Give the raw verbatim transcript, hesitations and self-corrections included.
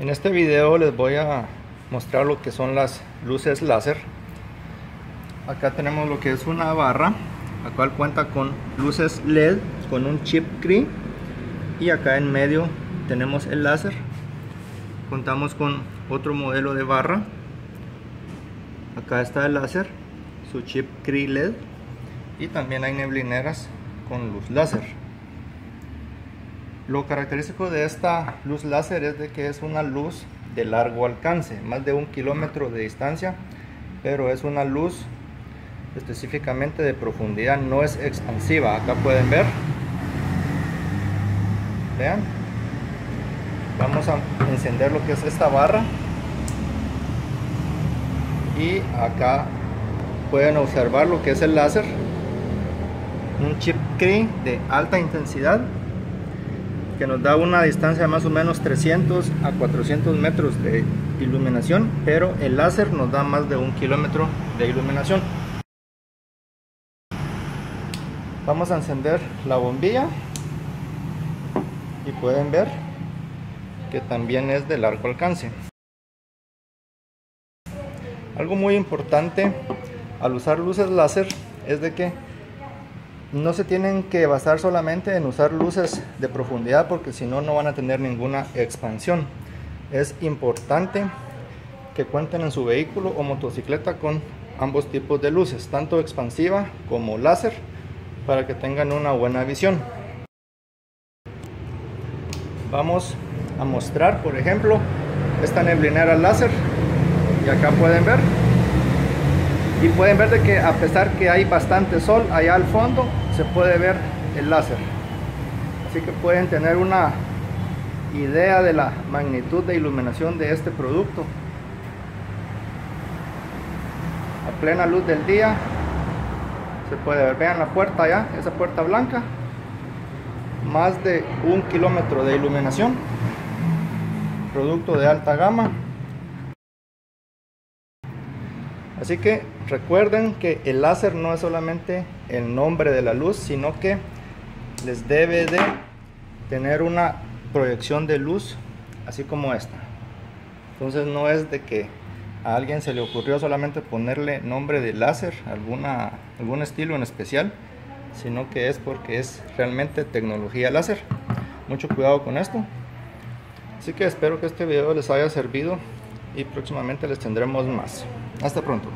En este video les voy a mostrar lo que son las luces láser. Acá tenemos lo que es una barra, la cual cuenta con luces L E D con un chip C R E E, y acá en medio tenemos el láser. Contamos con otro modelo de barra. Acá está el láser, su chip C R E E L E D, y también hay neblineras con luz láser. Lo característico de esta luz láser es de que es una luz de largo alcance, más de un kilómetro de distancia, pero es una luz específicamente de profundidad, no es expansiva. Acá pueden ver, vean, vamos a encender lo que es esta barra y acá pueden observar lo que es el láser, un chip C R E E de alta intensidad que nos da una distancia de más o menos trescientos a cuatrocientos metros de iluminación, pero el láser nos da más de un kilómetro de iluminación. Vamos a encender la bombilla y pueden ver que también es de largo alcance. Algo muy importante al usar luces láser es de que no se tienen que basar solamente en usar luces de profundidad, porque si no, no van a tener ninguna expansión. Es importante que cuenten en su vehículo o motocicleta con ambos tipos de luces, tanto expansiva como láser, para que tengan una buena visión. Vamos a mostrar, por ejemplo, esta neblinera láser, y acá pueden ver y pueden ver de que a pesar que hay bastante sol allá al fondo, se puede ver el láser, así que pueden tener una idea de la magnitud de iluminación de este producto. A plena luz del día se puede ver, vean la puerta allá, esa puerta blanca, más de un kilómetro de iluminación, producto de alta gama. Así que recuerden que el láser no es solamente el nombre de la luz, sino que les debe de tener una proyección de luz así como esta. Entonces no es de que a alguien se le ocurrió solamente ponerle nombre de láser, alguna, algún estilo en especial, sino que es porque es realmente tecnología láser. Mucho cuidado con esto. Así que espero que este video les haya servido y próximamente les tendremos más. Hasta pronto.